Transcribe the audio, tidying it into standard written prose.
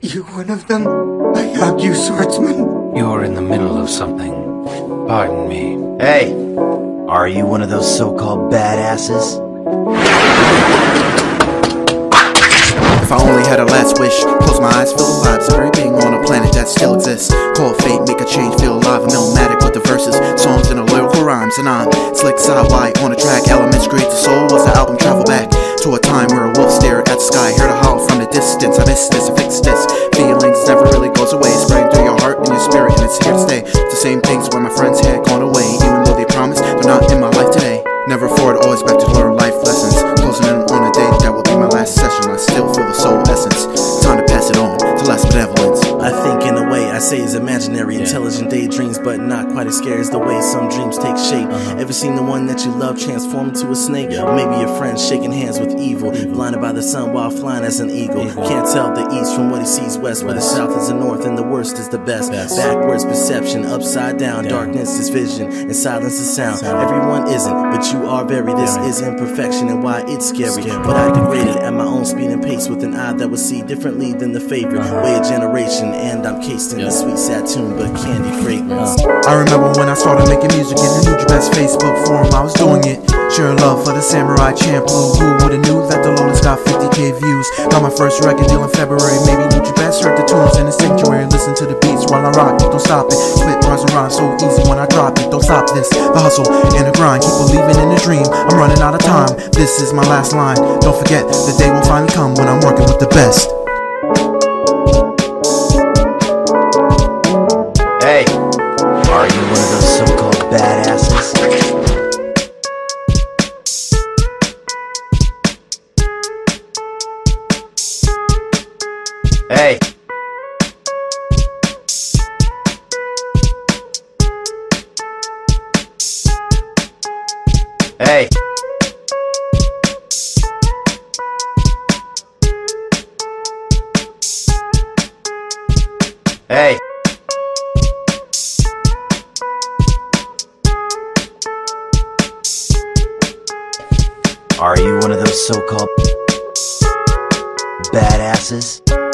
You one of them? I hugged you, swordsman. You're in the middle of something. Pardon me. Hey, are you one of those so-called badasses? If I only had a last wish, close my eyes, feel the vibes of every being on a planet that still exists. Call fate, make a change, feel alive, I'm nomadic with the verses, songs and the lyrical rhymes, and I'm slick side-wide on a track. Elements create the soul, was the album travel back to a time where a wolf stared at the sky, heard a howl from the distance. I missed this, I fixed this, feelings never really goes away, spreading through your heart and your spirit, and it's here to stay. It's the same things where my friends had gone away, even though they promised they're not in my life today. Never forward, always back to learn life lessons, closing in on a day that will be my last session. I still feel the soul essence, time to pass it on to last benevolence. I think in a way I say is imaginary, intelligent daydreams, but not quite as scary as the way some dreams take shape. Ever seen the one that you love transform into a snake? Maybe your friend shaking hands with evil, blinded by the sun while flying as an eagle. Can't tell the east from what he sees west, where the south is the north and the worst is the best. Backwards perception, upside down, darkness is vision and silence is sound. Everyone isn't, but you are buried. This is imperfection and why it's scary. But I degraded at my own speed and pace, with an eye that would see differently than the favorite way of generation. And I'm cased in the sweet satin but candy fragrance. I remember when I started making music in the Nujabes Facebook forum, I was doing it, sharing love for the Samurai Champ. Who would've knew that the Lotus got 50K views? Got my first record deal in February. Maybe Nujabes heard the tunes in the sanctuary. Listen to the beats while I rock it, don't stop it. Split rhymes and rhymes so easy when I drop it. Don't stop this, the hustle and the grind. Keep believing in the dream, I'm running out of time. This is my last line, don't forget, the day will finally come when I'm working with the best. Hey, are you one of those so-called badasses? Hey! Hey! Hey! Are you one of those so-called badasses?